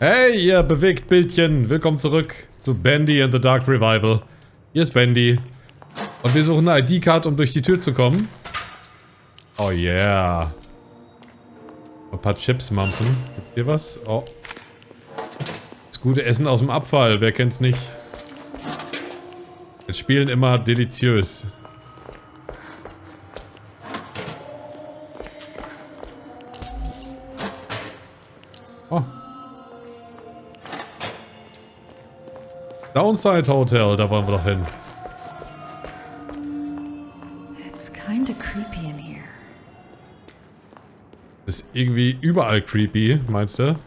Hey, ihr bewegt Bildchen. Willkommen zurück zu Bendy and the Dark Revival. Hier ist Bendy. Und wir suchen eine ID-Card, um durch die Tür zu kommen. Oh yeah. Ein paar Chips mampfen. Gibt's hier was? Oh. Das gute Essen aus dem Abfall. Wer kennt's nicht? Das Spielen immer deliziös. Oh. Downside Hotel, da wollen wir doch hin. It's kind of creepy in here. Ist irgendwie überall creepy, meinst du?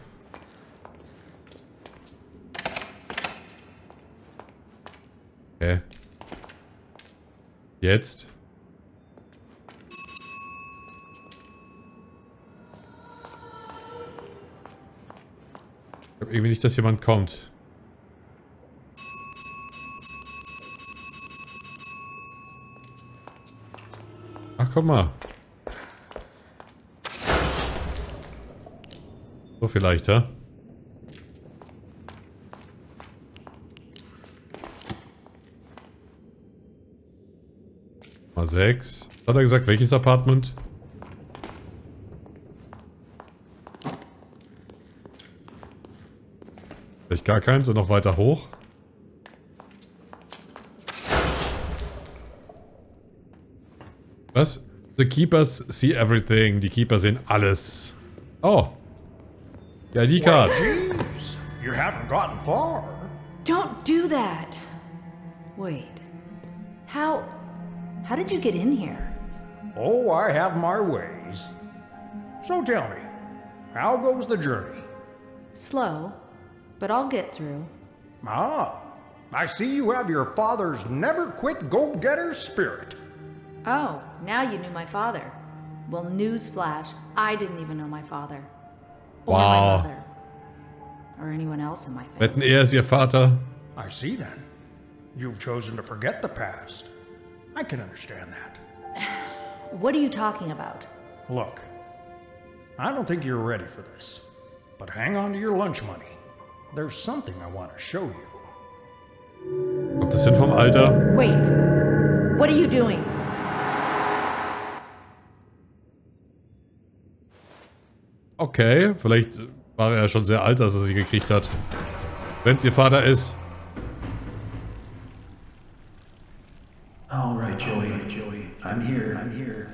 Okay. Jetzt? Ich hab irgendwie nicht, dass jemand kommt. Ach, guck mal. So viel leichter. Mal 6. Hat er gesagt, welches Apartment? Vielleicht gar keins und noch weiter hoch. Was? The Keepers see everything. Die Keeper sehen alles. Oh. Ja, die Karte. You haven't gotten far. Don't do that. Wait. How did you get in here? Oh, I have my ways. So tell me, how goes the journey? Slow. But I'll get through. Ah, I see you have your father's never-quit go-getter spirit. Oh, now you knew my father. Well, newsflash, I didn't even know my father. Or wow. My mother. Or anyone else in my family. Wetten, ist ihr Vater. I see then. You've chosen to forget the past. I can understand that. What are you talking about? Look, I don't think you're ready for this. But hang on to your lunch money. There's something I want to show you. Kommt das hin vom Alter? Wait. What are you doing? Okay, vielleicht war er schon sehr alt, als er sie gekriegt hat. Wenn es ihr Vater ist. All right, Joey. I'm here.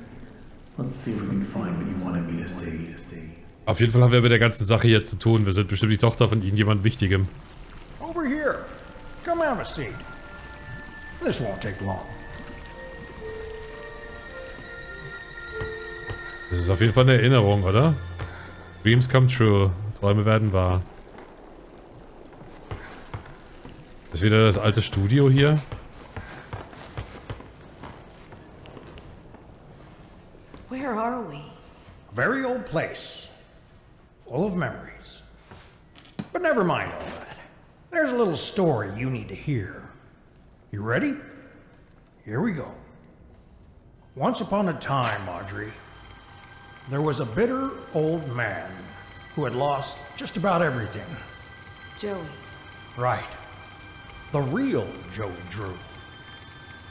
Let's see if we can find what you wanted me to see. Auf jeden Fall haben wir mit der ganzen Sache hier zu tun. Wir sind bestimmt die Tochter von irgendjemand Wichtigem. Over here. Come have a seat. This won't take long. Das ist auf jeden Fall eine Erinnerung, oder? Dreams come true. Träume werden wahr. Das ist wieder das alte Studio hier. Where are we? A very old place. Full of memories. But never mind all that. There's a little story you need to hear. You ready? Here we go. Once upon a time, Audrey, there was a bitter old man who had lost just about everything. Joey. Right. The real Joey Drew.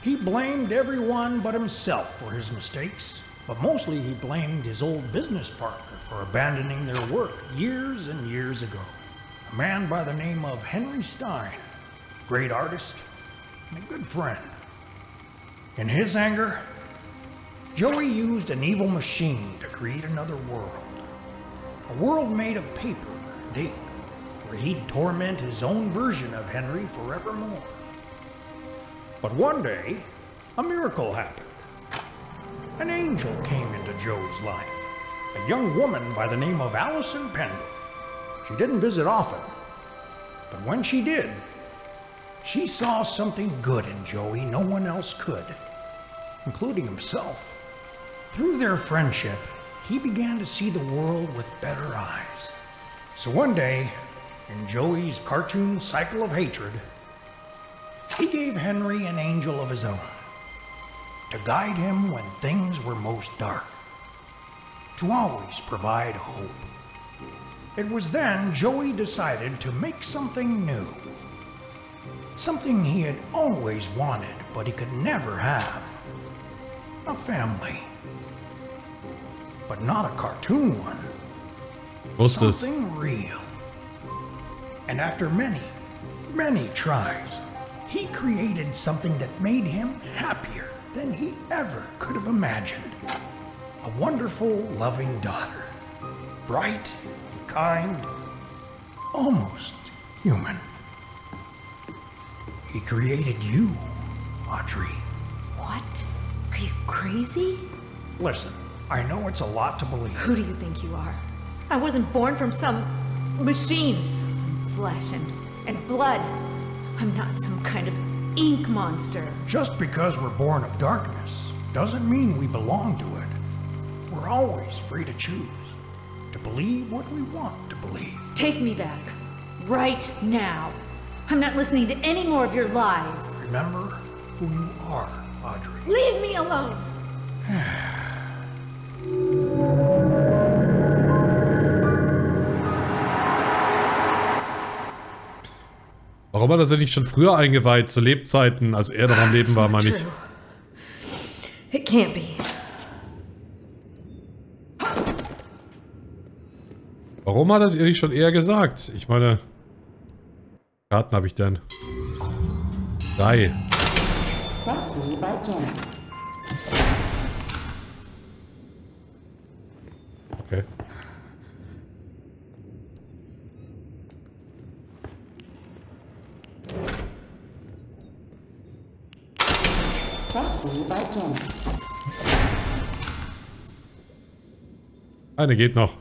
He blamed everyone but himself for his mistakes. But mostly he blamed his old business partner for abandoning their work years and years ago. A man by the name of Henry Stein, great artist and a good friend. In his anger, Joey used an evil machine to create another world. A world made of paper and ink, where he'd torment his own version of Henry forevermore. But one day, a miracle happened. An angel came into Joe's life, a young woman by the name of Alison Pendle. She didn't visit often, but when she did, she saw something good in Joey no one else could, including himself. Through their friendship, he began to see the world with better eyes. So one day, in Joey's cartoon cycle of hatred, he gave Henry an angel of his own. To guide him when things were most dark. To always provide hope. It was then Joey decided to make something new. Something he had always wanted, but he could never have. A family. But not a cartoon one. Something real. And after many, many tries, he created something that made him happier than he ever could have imagined. A wonderful, loving daughter. Bright, kind, almost human. He created you, Audrey. What? Are you crazy? Listen, I know it's a lot to believe. Who do you think you are? I wasn't born from some machine. I'm flesh and blood. I'm not some kind of ink monster. Just because we're born of darkness doesn't mean we belong to it. We're always free to choose. To believe what we want to believe. Take me back. Right now. I'm not listening to any more of your lies. Remember who you are, Audrey. Leave me alone! Warum hat er sie nicht schon früher eingeweiht, zu Lebzeiten, als er noch am Leben war, meine ich? It can't be. Warum hat er es ihr nicht schon eher gesagt? Ich meine... Karten habe ich denn? 3. Okay. Eine geht noch.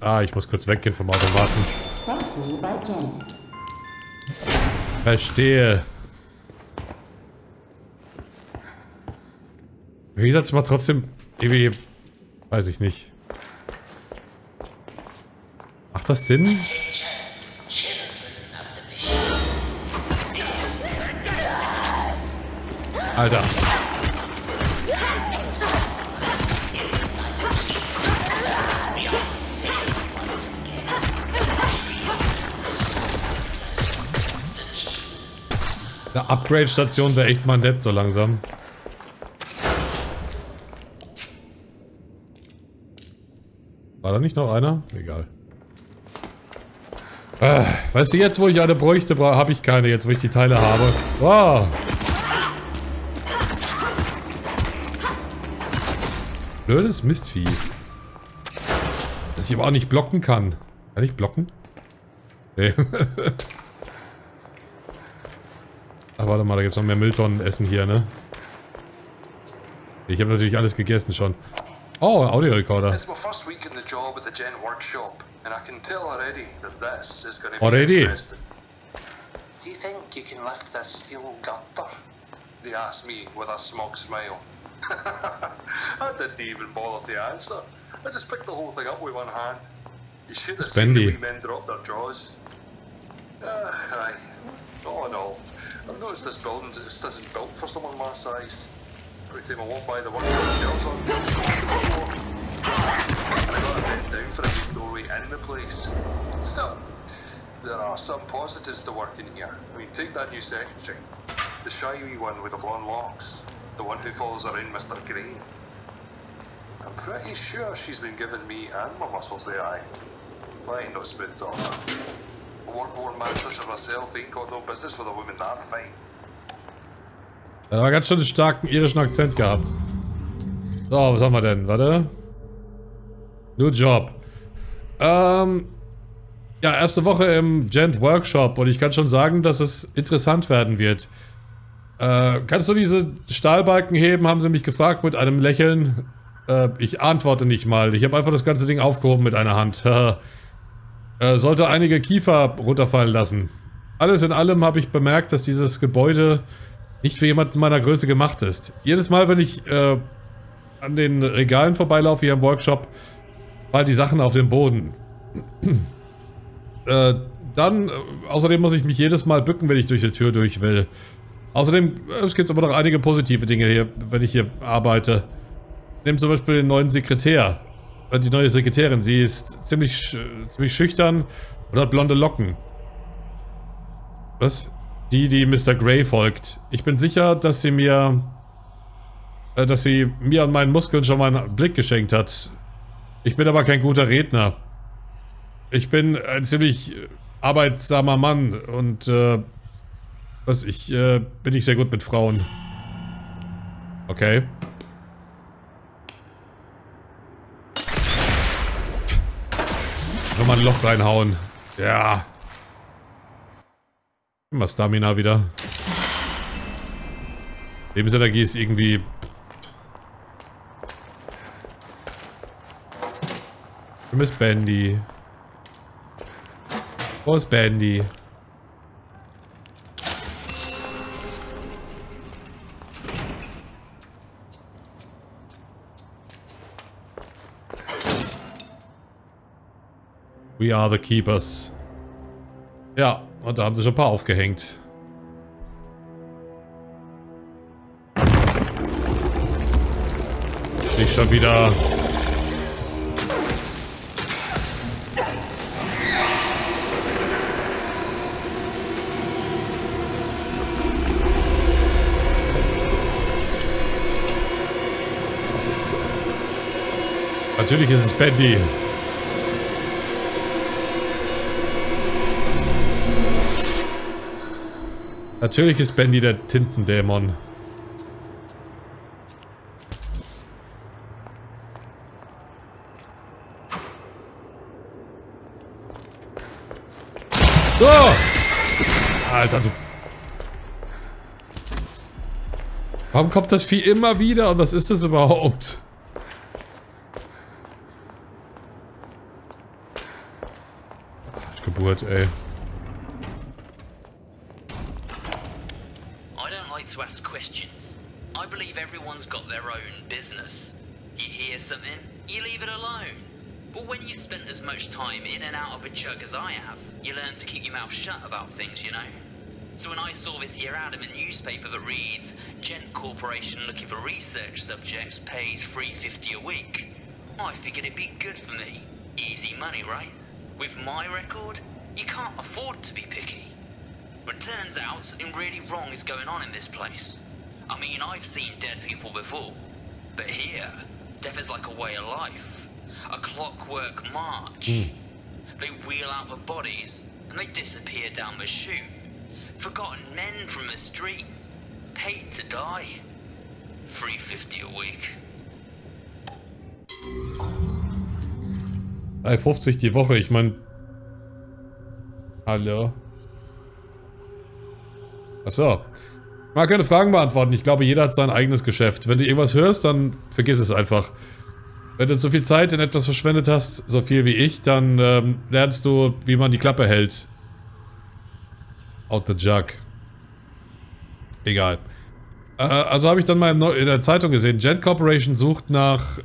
Ah, ich muss kurz weggehen vom Automaten. Verstehe. Wie gesagt, es macht trotzdem irgendwie... Weiß ich nicht. Macht das Sinn? Alter. Eine Upgrade-Station wäre echt mal nett, so langsam. War da nicht noch einer? Egal. Weißt du, jetzt wo ich eine bräuchte, habe ich keine. Jetzt wo ich die Teile habe. Wow. Blödes Mistvieh. Dass ich aber auch nicht blocken kann. Kann ich blocken? Nee. Ach, warte mal, da gibt es noch mehr Mülltonnen essen hier, ne? Ich habe natürlich alles gegessen schon. Oh, ein Audiorekorder. Already? Do you think you can lift this steel gutter? They asked me with a smug smile. I didn't even bother to answer. I just picked the whole thing up with one hand. You should have seen the wee men drop their jaws. Aye. All in all. I've noticed this building just isn't built for someone my size. Every time I walk by the workshop shelves on the floor, and I gotta bend down for a doorway in the place. So, there are some positives to work in here. I mean, take that new secretary. The shy wee one with the blonde locks. The one who follows around Mr. Grey. I'm pretty sure she's been giving me and my muscles the eye. I ain't no smooth talker. Er hat ganz schön einen starken irischen Akzent gehabt. So, was haben wir denn? Warte. New Job. Ja, erste Woche im Gent Workshop und ich kann schon sagen, dass es interessant werden wird. Kannst du diese Stahlbalken heben, haben sie mich gefragt mit einem Lächeln. Ich antworte nicht mal. Ich habe einfach das ganze Ding aufgehoben mit einer Hand. Sollte einige Kiefer runterfallen lassen. Alles in allem habe ich bemerkt, dass dieses Gebäude nicht für jemanden meiner Größe gemacht ist. Jedes Mal, wenn ich an den Regalen vorbeilaufe hier im Workshop, fallen die Sachen auf den Boden. Außerdem muss ich mich jedes Mal bücken, wenn ich durch die Tür durch will. Außerdem, es gibt aber noch einige positive Dinge hier, wenn ich hier arbeite. Nehmt zum Beispiel den neuen Sekretär. Die neue Sekretärin, sie ist ziemlich schüchtern und hat blonde Locken. Was? Die Mr. Grey folgt. Ich bin sicher, dass sie mir... dass sie mir an meinen Muskeln schon mal einen Blick geschenkt hat. Ich bin aber kein guter Redner. Ich bin ein ziemlich arbeitsamer Mann und... bin nicht sehr gut mit Frauen. Okay. Nochmal ein Loch reinhauen. Ja. Immer Stamina wieder. Lebensenergie ist irgendwie... Wo ist Bendy? Wo ist Bendy? We are the Keepers. Ja, und da haben sie schon ein paar aufgehängt. Nicht schon wieder... Natürlich ist es Bendy. Natürlich ist Bendy der Tintendämon. So! Alter, du... Warum kommt das Vieh immer wieder? Und was ist das überhaupt? Ach, Geburt, ey. So when I saw this year out of a newspaper that reads, Gent Corporation looking for research subjects pays $3.50 a week, I figured it'd be good for me. Easy money, right? With my record, you can't afford to be picky. But turns out something really wrong is going on in this place. I mean, I've seen dead people before, but here, death is like a way of life. A clockwork march. They wheel out the bodies, and they disappear down the chute. Forgotten men from the street, paid to die. $3.50 a week. 3,50 die Woche, ich meine... Hallo? Achso. Man kann Fragen beantworten, ich glaube jeder hat sein eigenes Geschäft. Wenn du irgendwas hörst, dann vergiss es einfach. Wenn du so viel Zeit in etwas verschwendet hast, so viel wie ich, dann lernst du, wie man die Klappe hält. Out the jug. Egal. Also habe ich dann mal in der Zeitung gesehen, Gent Corporation sucht nach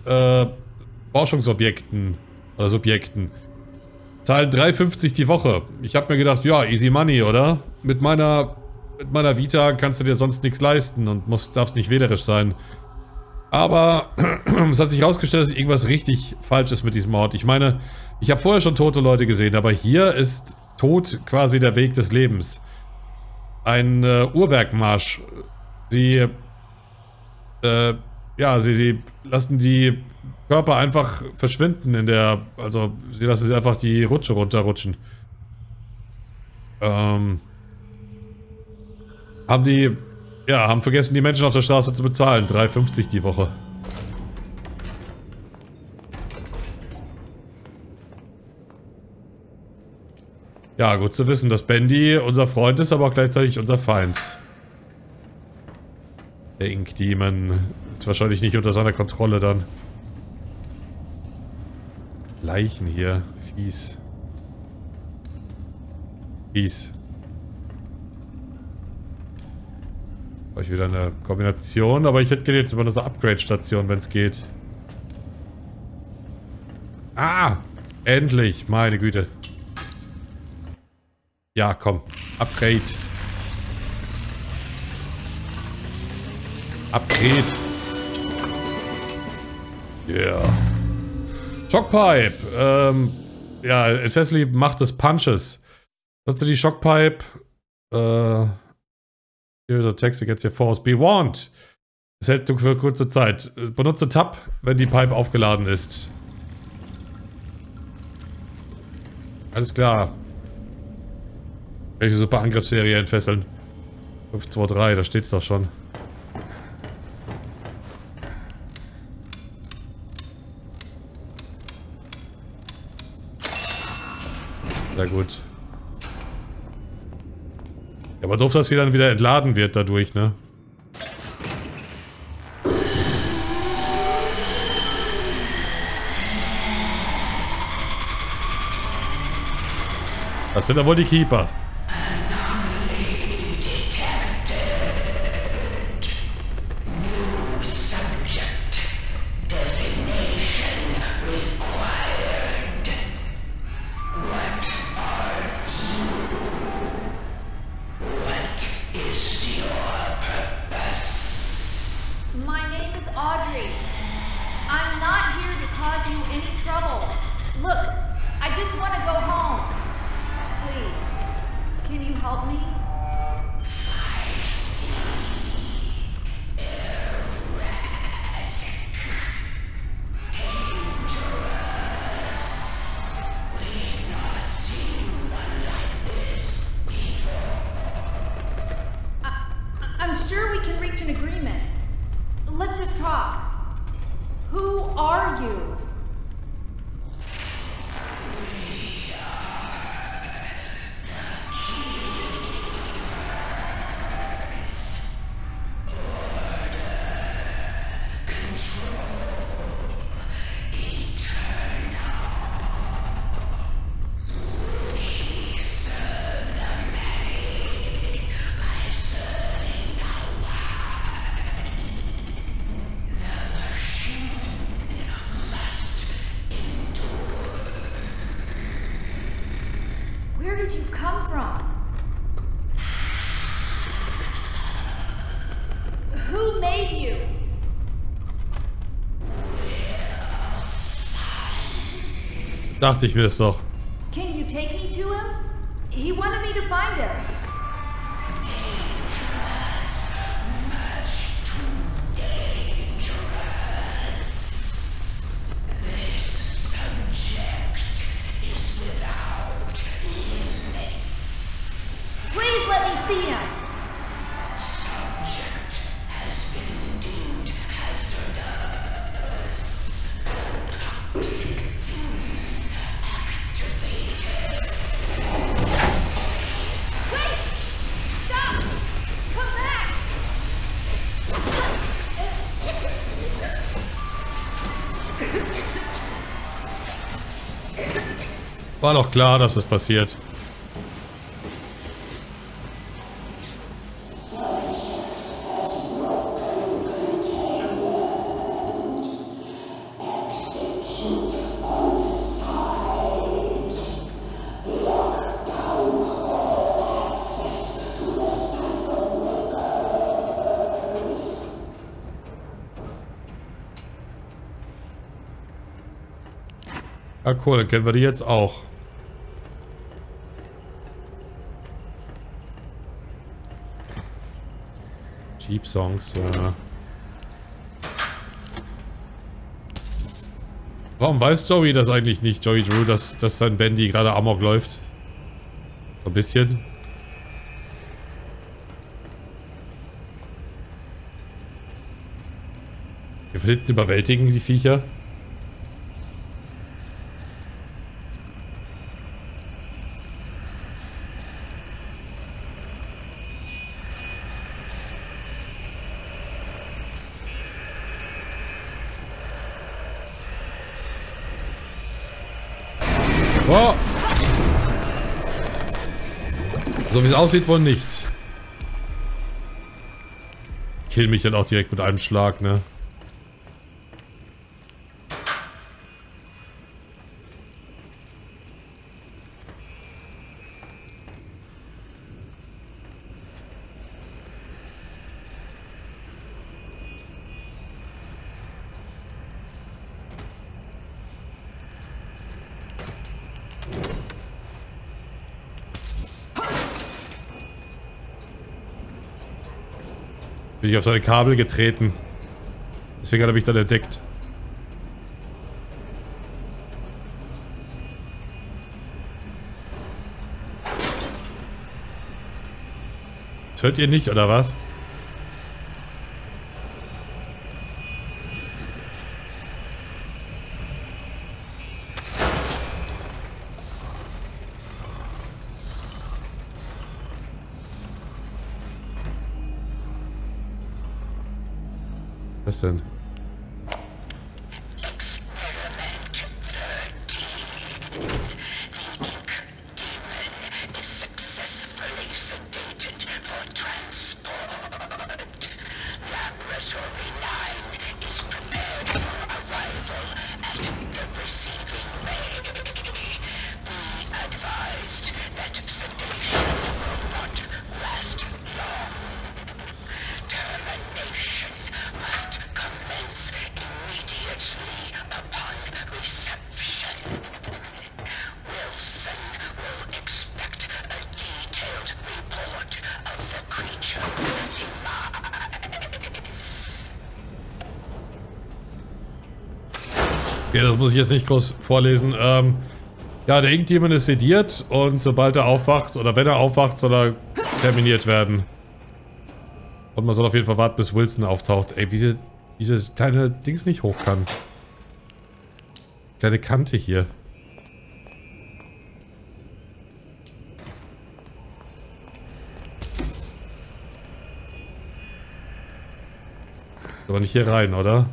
Forschungsobjekten oder Subjekten. Zahlen 3,50 die Woche. Ich habe mir gedacht, ja, easy money, oder? Mit meiner Vita kannst du dir sonst nichts leisten und darfst nicht wählerisch sein. Aber es hat sich herausgestellt, dass irgendwas richtig falsch ist mit diesem Ort. Ich meine, ich habe vorher schon tote Leute gesehen, aber hier ist Tod quasi der Weg des Lebens. Ein Uhrwerkmarsch. Sie lassen die Körper einfach verschwinden in der... Also, sie lassen sie einfach die Rutsche runterrutschen. Haben vergessen, die Menschen auf der Straße zu bezahlen. 3,50 die Woche. Ja, gut zu wissen, dass Bendy unser Freund ist, aber auch gleichzeitig unser Feind. Der Ink Demon. Ist wahrscheinlich nicht unter seiner Kontrolle dann. Leichen hier. Fies. Fies. Habe ich wieder eine Kombination, aber ich hätte jetzt über eine Upgrade-Station, wenn es geht. Ah! Endlich! Meine Güte. Ja, komm. Upgrade. Abkret. Yeah. Shockpipe. Ja, Fessley macht des Punches. Nutze die Shockpipe. Hier ist der Text, jetzt hier Force. Be warned. Es hält für kurze Zeit. Benutze Tab, wenn die Pipe aufgeladen ist. Alles klar. Welche super Angriffsserie entfesseln? 5, 2, 3, da steht's doch schon. Sehr gut. Ja, aber doof, dass sie dann wieder entladen wird dadurch, ne? Das sind ja wohl die Keeper. Dachte ich mir das doch. Can you take me to him? He wanted me to find him. Please let me see him. War doch klar, dass es passiert. Ah cool, dann kennen wir die jetzt auch. Cheap Songs, ja. Warum weiß Joey das eigentlich nicht, Joey Drew, dass sein Bendy gerade amok läuft? So ein bisschen. Wir hinten überwältigen die Viecher. Oh. So wie es aussieht, wohl nicht. Kill mich dann auch direkt mit einem Schlag, ne? Bin ich auf seine Kabel getreten. Deswegen hat er mich dann entdeckt. Das hört ihr nicht, oder was? Was denn? Das muss ich jetzt nicht groß vorlesen. Ja, der irgendjemand ist sediert und sobald er aufwacht oder wenn er aufwacht, soll er terminiert werden. Und man soll auf jeden Fall warten, bis Wilson auftaucht. Ey, wie diese kleine Dings nicht hoch kann. Kleine Kante hier. Aber nicht hier rein, oder?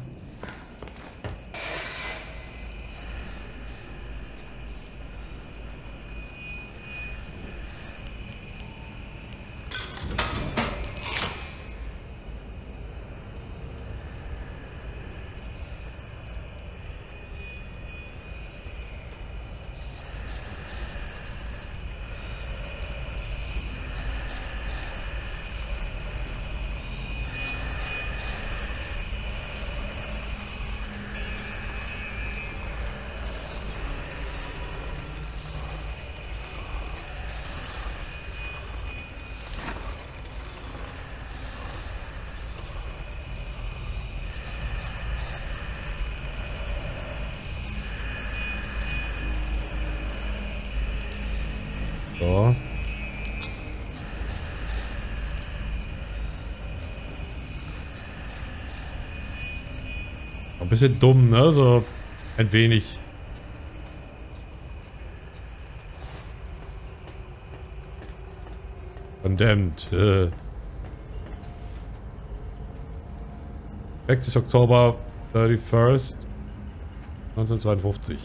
Ein bisschen dumm, ne? So ein wenig. Verdammt. Weg des Oktober 31. 1952.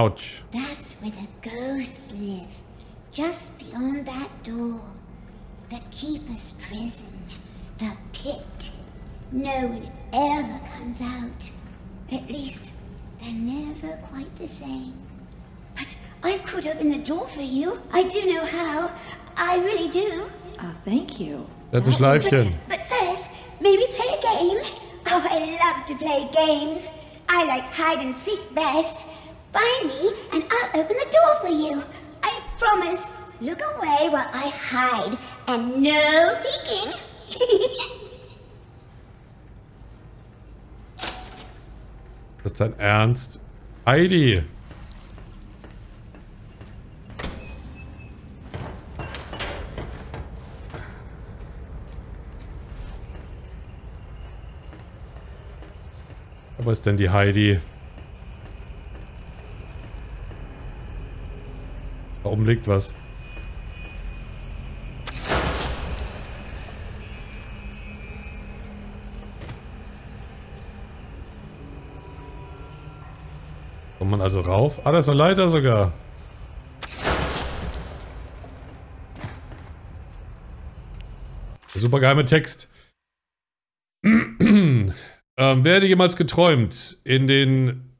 Ouch. That's where the ghosts live. Just beyond that door. The Keeper's prison. The pit. No one ever comes out. At least, they're never quite the same. But I could open the door for you. I do know how. I really do. Oh, thank you. That was Leifchen. But first, maybe play a game. Oh, I love to play games. I like hide and seek best. Find me and I'll open the door for you. I promise. Look away while I hide and no peeking. Das ist dein Ernst? Heidi! Wo ist denn die Heidi? Da oben liegt was. Kommt man also rauf? Ah, da ist eine Leiter sogar. Super geheimer Text. Wer hätte jemals geträumt? In den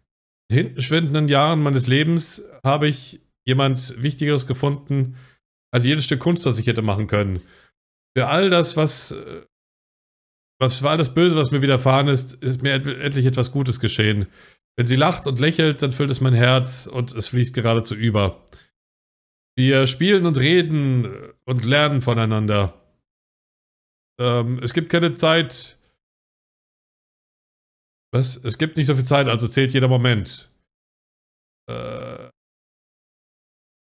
hintenschwindenden Jahren meines Lebens habe ich jemand Wichtigeres gefunden, als jedes Stück Kunst, das ich hätte machen können. Für all das, was Was für all das Böse, was mir widerfahren ist, ist mir endlich etwas Gutes geschehen. Wenn sie lacht und lächelt, dann füllt es mein Herz und es fließt geradezu über. Wir spielen und reden und lernen voneinander. Es gibt keine Zeit. Was? Es gibt nicht so viel Zeit, also zählt jeder Moment.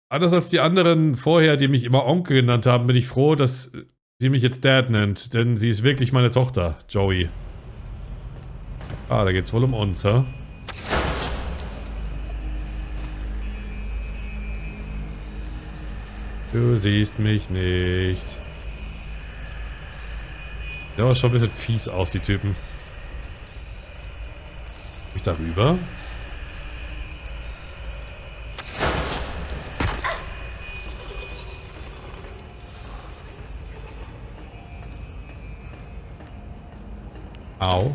Anders als die anderen vorher, die mich immer Onkel genannt haben, bin ich froh, dass sie mich jetzt Dad nennt, denn sie ist wirklich meine Tochter, Joey. Ah, da geht's wohl um uns, hä? Du siehst mich nicht. Der war schon ein bisschen fies aus, die Typen. Komm ich da rüber? Au.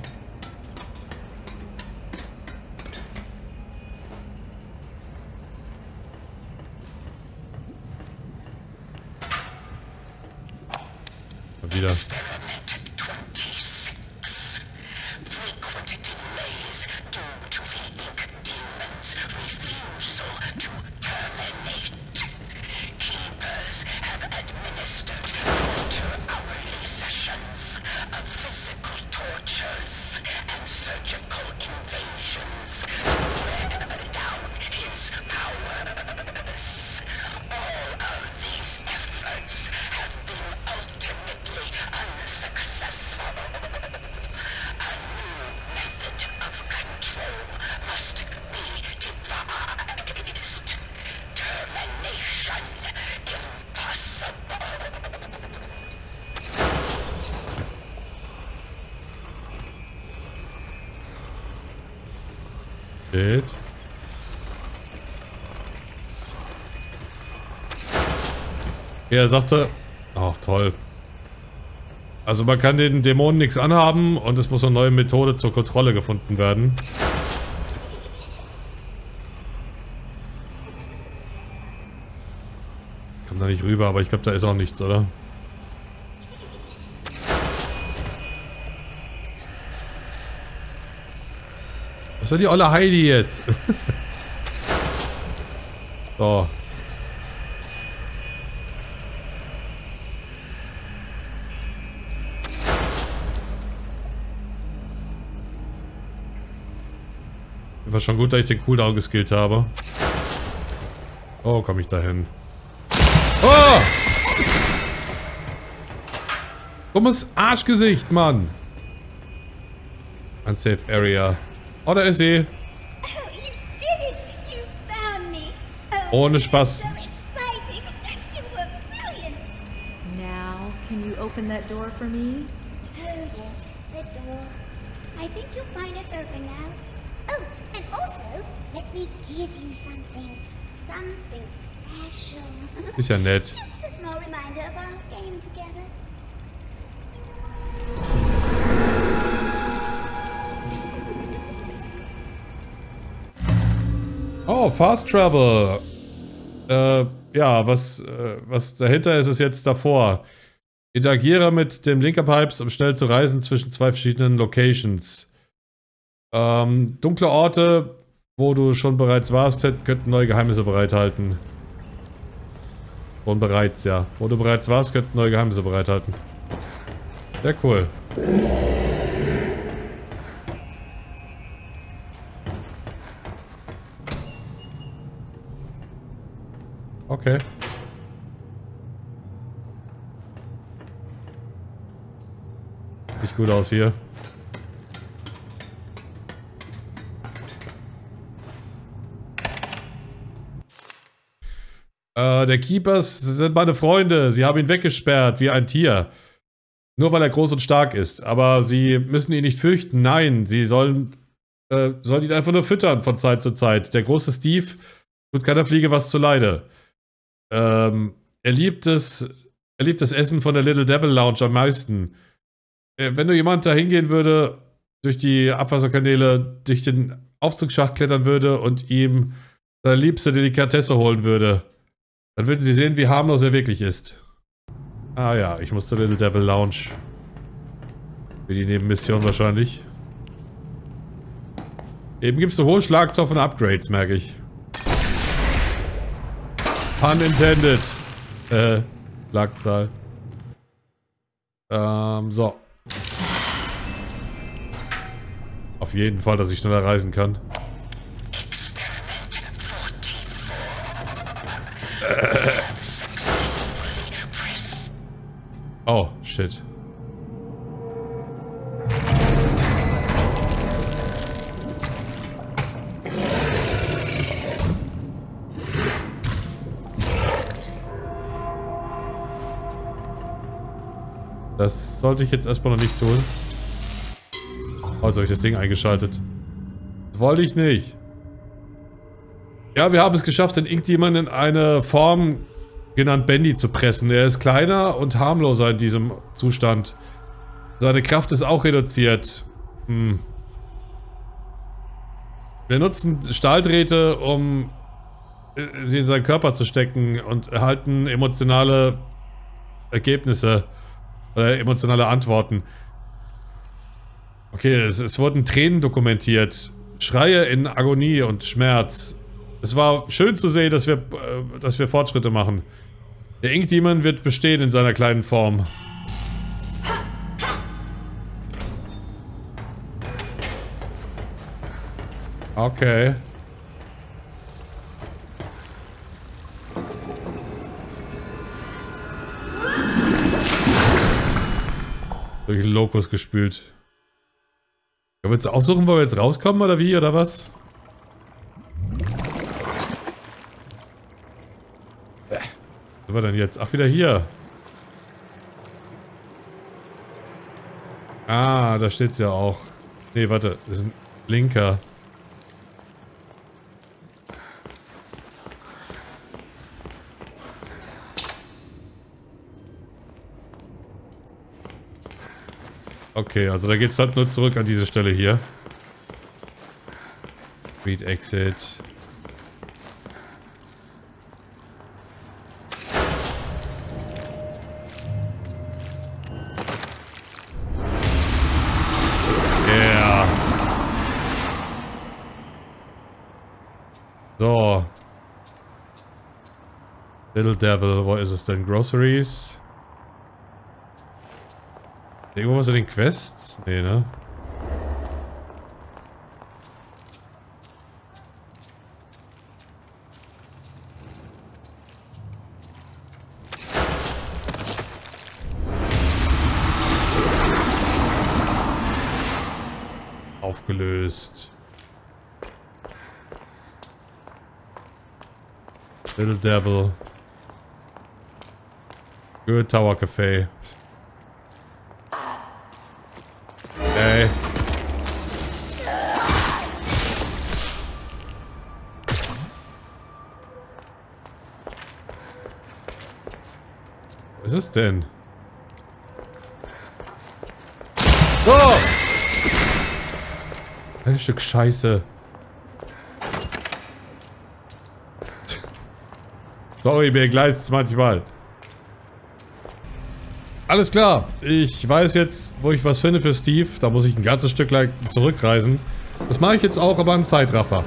Wieder. Er sagte, ach toll. Also man kann den Dämonen nichts anhaben und es muss eine neue Methode zur Kontrolle gefunden werden. Ich komme da nicht rüber, aber ich glaube, da ist auch nichts, oder? Was soll die olle Heidi jetzt? So. War schon gut, dass ich den Cooldown geskillt habe. Oh, komme ich da hin? Oh! Dummes Arschgesicht, Mann! Unsafe Area. Oh, da ist sie. Ohne Spaß. Now, can you open that door for me? Oh, yes, the door. I think you'll find it's open now. Oh, and also, let me give you something. Something special. Ist ja nett. Just a small reminder of our game together. Oh, Fast Travel. Ja, was dahinter ist, ist jetzt davor. Interagiere mit dem Linkerpipes, um schnell zu reisen zwischen zwei verschiedenen Locations. Dunkle Orte, wo du schon bereits warst, könnten neue Geheimnisse bereithalten. Wo du bereits warst, könnten neue Geheimnisse bereithalten. Sehr cool. Okay. Sieht gut aus hier. Der Keepers sind meine Freunde. Sie haben ihn weggesperrt, wie ein Tier. Nur weil er groß und stark ist. Aber sie müssen ihn nicht fürchten. Nein, sie sollen ihn einfach nur füttern von Zeit zu Zeit. Der große Steve tut keiner Fliege was zuleide. Er liebt das Essen von der Little Devil Lounge am meisten. Wenn nur jemand da hingehen würde, durch die Abwasserkanäle, durch den Aufzugsschacht klettern würde und ihm seine liebste Delikatesse holen würde, dann würden sie sehen, wie harmlos er wirklich ist. Ah ja, ich muss zur Little Devil Lounge. Für die Nebenmission wahrscheinlich. Eben gibst du hohe Schlagzahl von Upgrades, merke ich. Pun intended. Schlagzahl. So. Auf jeden Fall, dass ich schneller reisen kann. Oh, shit. Das sollte ich jetzt erstmal noch nicht tun. Also habe ich das Ding eingeschaltet. Das wollte ich nicht. Ja, wir haben es geschafft, den irgendjemanden in eine Form genannt Bendy zu pressen. Er ist kleiner und harmloser in diesem Zustand. Seine Kraft ist auch reduziert. Hm. Wir nutzen Stahldrähte, um sie in seinen Körper zu stecken und erhalten emotionale Ergebnisse. Emotionale Antworten. Okay, es wurden Tränen dokumentiert. Schreie in Agonie und Schmerz. Es war schön zu sehen, dass wir Fortschritte machen. Der Inkdemon wird bestehen in seiner kleinen Form. Okay. Durch den Lokus gespült. Ja, willst du aussuchen, wo wir jetzt rauskommen oder wie oder was? Was war denn jetzt? Ach, wieder hier. Ah, da steht's ja auch. Nee, warte, das ist ein Blinker. Okay, also da geht's halt nur zurück an diese Stelle hier. Read Exit. Yeah. So. Little Devil, wo ist es denn? Groceries? Irgendwo was in den Quests? Nee, ne? Aufgelöst. Little Devil. Good Tower Café. Okay. Was ist es denn? Oh! Ein Stück Scheiße. Sorry, mir gleißt's manchmal. Alles klar, ich weiß jetzt, wo ich was finde für Steve. Da muss ich ein ganzes Stück gleich zurückreisen. Das mache ich jetzt auch, aber im Zeitraffer.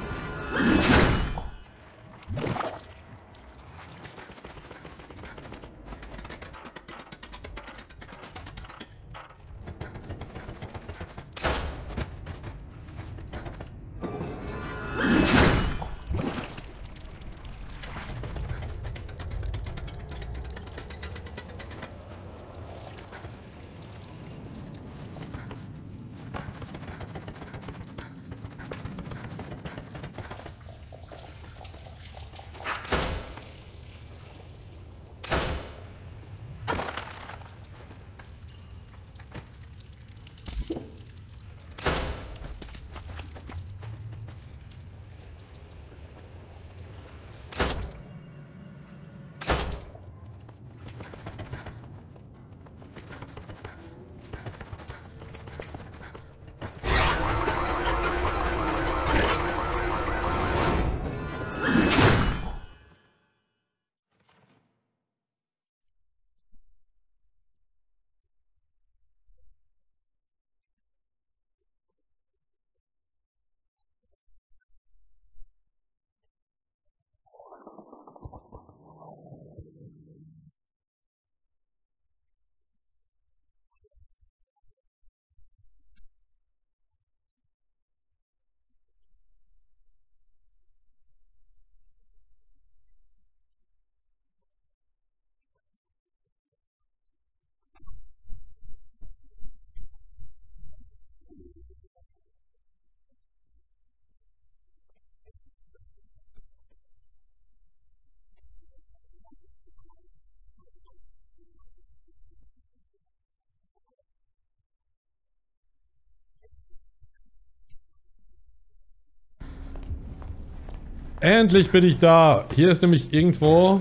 Endlich bin ich da. Hier ist nämlich irgendwo...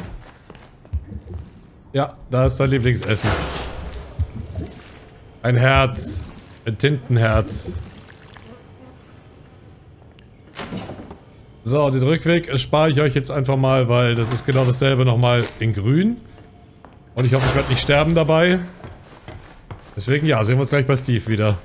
Ja, da ist sein Lieblingsessen. Ein Herz. Ein Tintenherz. So, den Rückweg spare ich euch jetzt einfach mal, weil das ist genau dasselbe nochmal in grün. Und ich hoffe, ich werde nicht sterben dabei. Deswegen, ja, sehen wir uns gleich bei Steve wieder.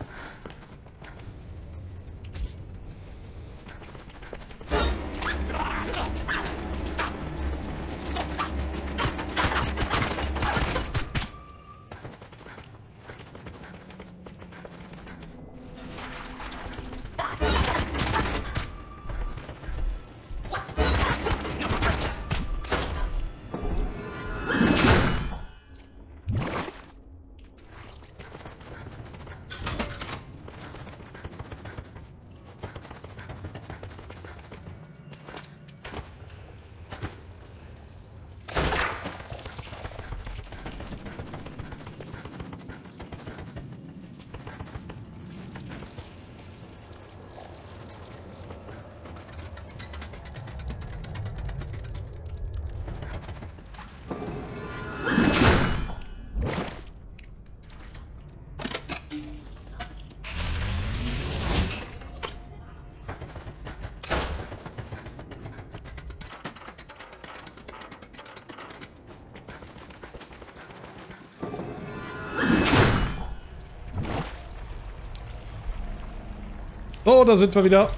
So, da sind wir wieder.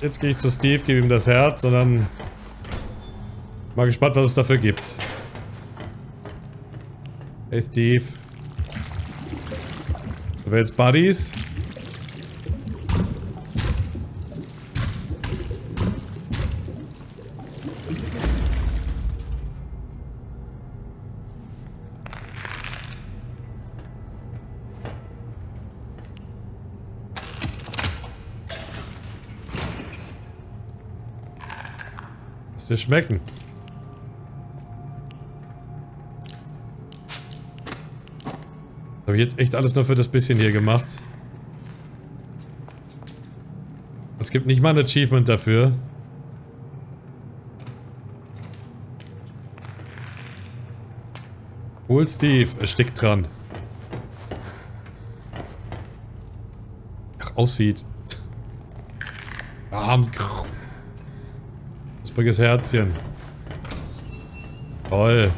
Jetzt gehe ich zu Steve, gebe ihm das Herz und dann... Mal gespannt, was es dafür gibt. Hey Steve. Sind wir jetzt Buddies? Sie schmecken. Das habe ich jetzt echt alles nur für das bisschen hier gemacht. Es gibt nicht mal ein Achievement dafür. Hol Steve, erstickt dran. Ach, aussieht. Arm. Übriges Herzchen. Toll.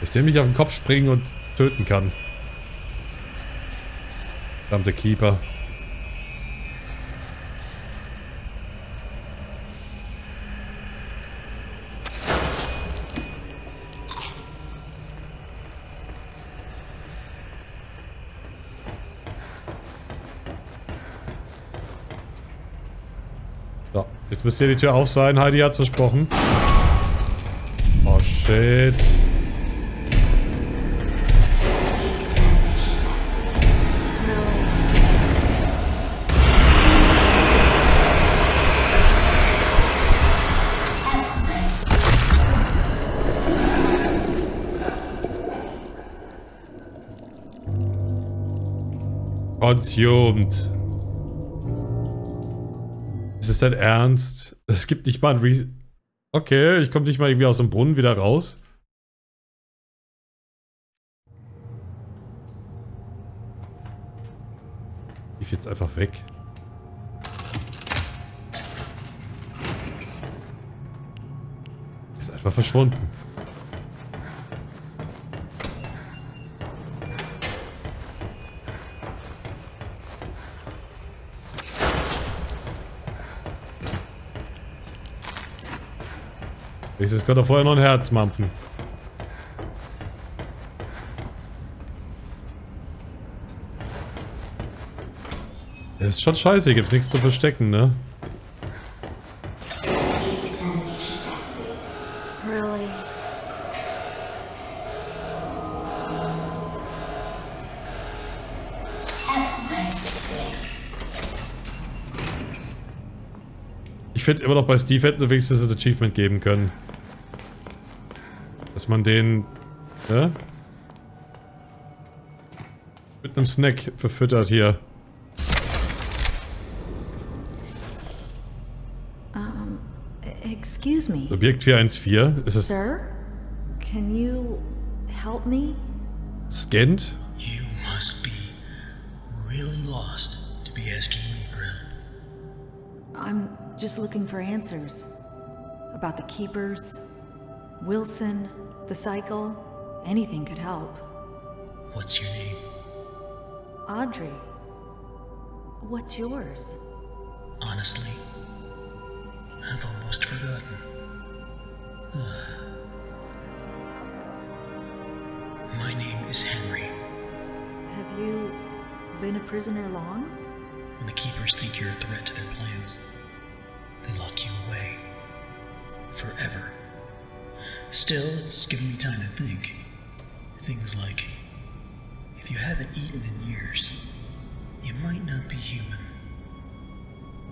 Ich den mich auf den Kopf springen und töten kann. Verdammte Keeper. Müsste hier die Tür auf sein. Heidi hat's versprochen. Oh shit. Consumed. Ist es dein Ernst? Es gibt nicht mal ein Okay, ich komme nicht mal irgendwie aus dem Brunnen wieder raus. Ich gehe jetzt einfach weg. Ist einfach verschwunden. Ich könnte vorher noch ein Herz mampfen. Das ist schon scheiße, hier gibt's nichts zu verstecken, ne? Ich finde immer noch bei Steve hätten sie wenigstens ein Achievement geben können. Dass man den... Ne? Mit einem Snack verfüttert hier. Excuse me. Objekt 414. Ist es? Sir, can you help me? Scant? You must be really lost to be asking me for help. I'm just looking for answers about the keepers, Wilson, the cycle. Anything could help. What's your name? Audrey. What's yours? Honestly, I've almost forgotten. My name is Henry. Have you been a prisoner long? When the keepers think you're a threat to their plans, they lock you away. Forever. Still, it's given me time to think. Things like, if you haven't eaten in years, you might not be human.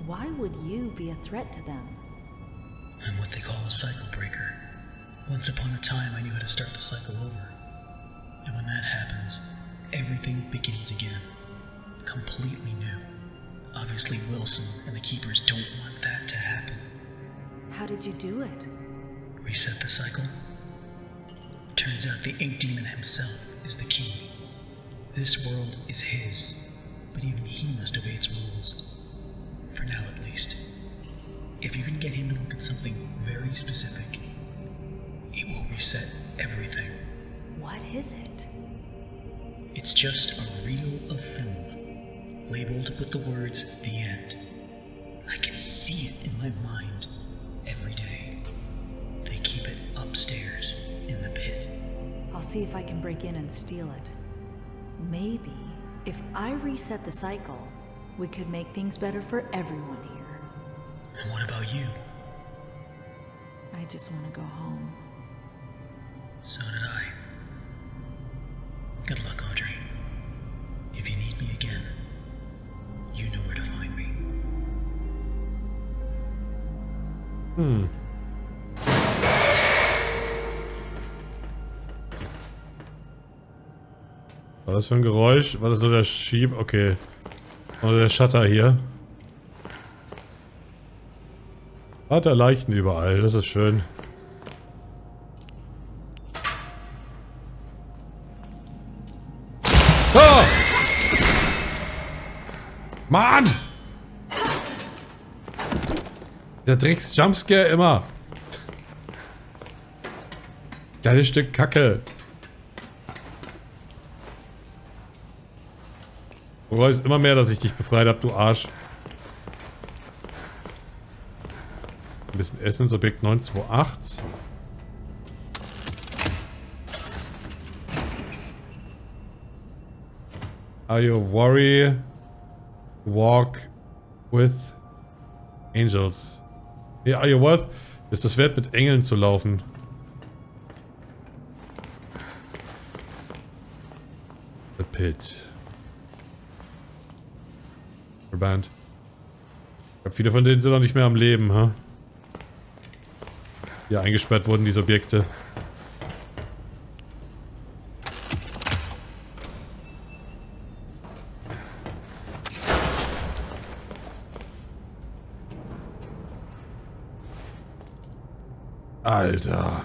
Why would you be a threat to them? I'm what they call a cycle breaker. Once upon a time, I knew how to start the cycle over. And when that happens, everything begins again. Completely new. Obviously, Wilson and the Keepers don't want that to happen. How did you do it? Reset the cycle. Turns out the Ink Demon himself is the key. This world is his, but even he must obey its rules. For now, at least. If you can get him to look at something very specific, it will reset everything. What is it? It's just a reel of film, labeled with the words, "The End." I can see it in my mind every day. They keep it upstairs in the pit. I'll see if I can break in and steal it. Maybe, if I reset the cycle, we could make things better for everyone here. And what about you? I just want to go home. So did I. Good luck, Audrey. If you need me again, you know where to find me. Hmm. War das für ein Geräusch? War das nur der Schieb? Okay. Oder der Shutter hier. Hat er Leichen überall, das ist schön. Ah! Mann! Der Drecks Jumpscare immer. Geiles Stück Kacke. Du weißt immer mehr, dass ich dich befreit habe, du Arsch. Ein bisschen Essen, Subjekt 928. Are you worry? Walk with angels. Yeah, are you worth? Ist es wert, mit Engeln zu laufen? The pit. Band. Ich glaube, viele von denen sind noch nicht mehr am Leben, ha? Ja, eingesperrt wurden diese Objekte. Alter.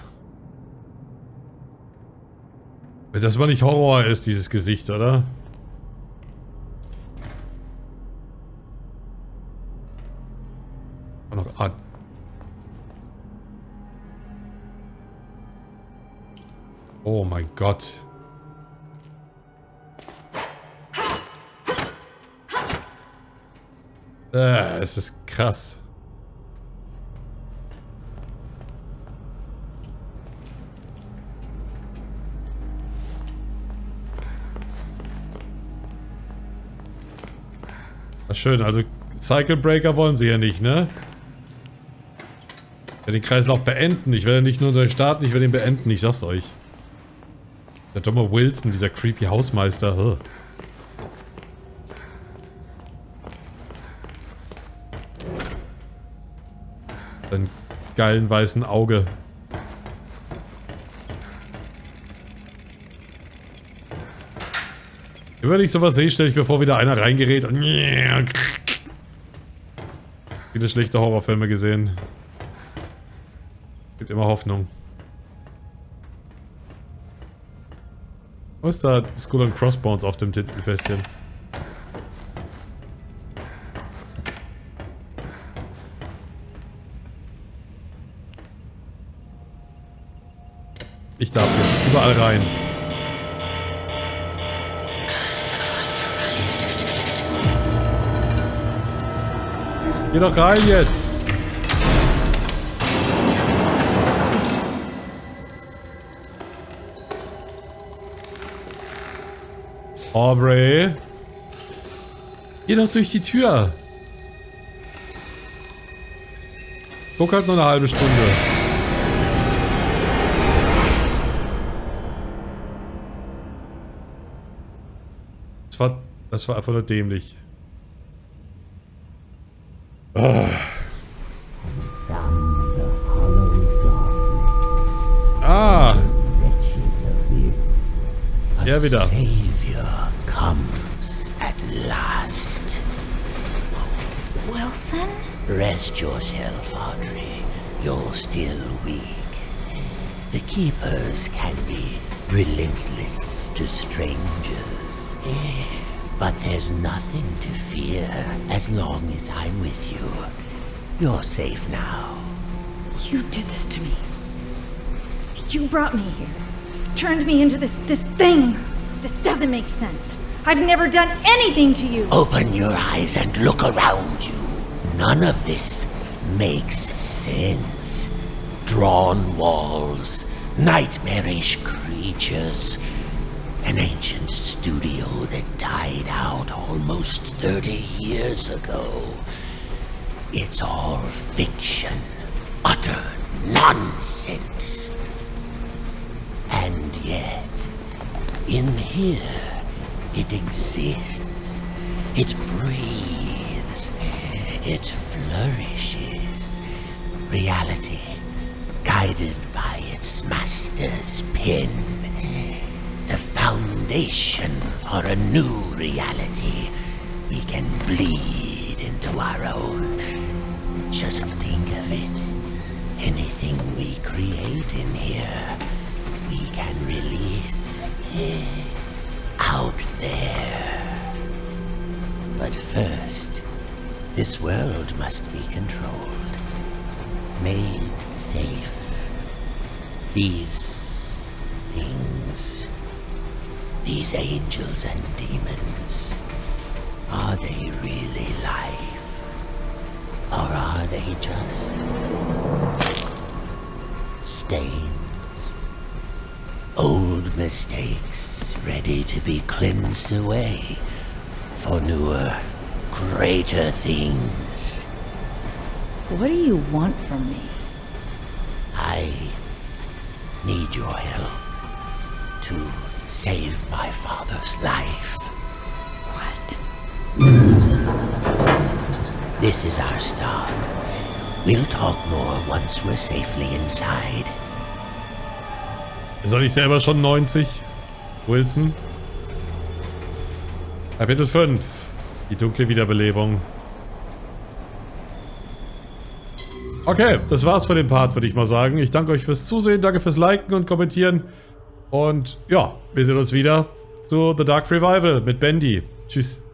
Wenn das mal nicht Horror ist, dieses Gesicht, oder? Oh mein Gott. Es ist krass. Ach schön, also Cycle Breaker wollen sie ja nicht, ne? Ich werde den Kreislauf beenden. Ich werde nicht nur neu starten, ich werde ihn beenden. Ich sag's euch. Der dumme Wilson, dieser creepy Hausmeister. Ugh. Seinen geilen weißen Auge. Immer wenn ich sowas sehe, stelle ich mir vor, wie da einer reingerät und viele schlechte Horrorfilme gesehen. Gibt immer Hoffnung. Wo ist da Skull and Crossbones auf dem Tintenfässchen? Ich darf jetzt überall rein. Geh doch rein jetzt! Aubrey! Geh doch durch die Tür! Guck halt nur eine halbe Stunde. Das war einfach nur dämlich. Ah! Ja, wieder. Savior comes at last. Wilson? Rest yourself, Audrey. You're still weak. The keepers can be relentless to strangers. But there's nothing to fear as long as I'm with you. You're safe now. You did this to me. You brought me here. Turned me into this thing. This doesn't make sense. I've never done anything to you. Open your eyes and look around you. None of this makes sense. Drawn walls, nightmarish creatures. An ancient studio that died out almost 30 years ago. It's all fiction, utter nonsense. And yet, in here, it exists. It breathes. It flourishes. Reality, guided by its master's pen. The foundation for a new reality we can bleed into our own. Just think of it. Anything we create in here, we can release out there. But first, this world must be controlled, made safe. These things... These angels and demons, are they really life, or are they just stains, old mistakes ready to be cleansed away for newer, greater things? What do you want from me? I need your help to save my father's life. What? This is our start. We'll talk more once we're safely inside. Soll ich selber schon 90? Wilson? Kapitel 5. Die dunkle Wiederbelebung. Okay, das war's für den Part, würde ich mal sagen. Ich danke euch fürs Zusehen, danke fürs Liken und Kommentieren. Und ja, wir sehen uns wieder zu The Dark Revival mit Bendy. Tschüss.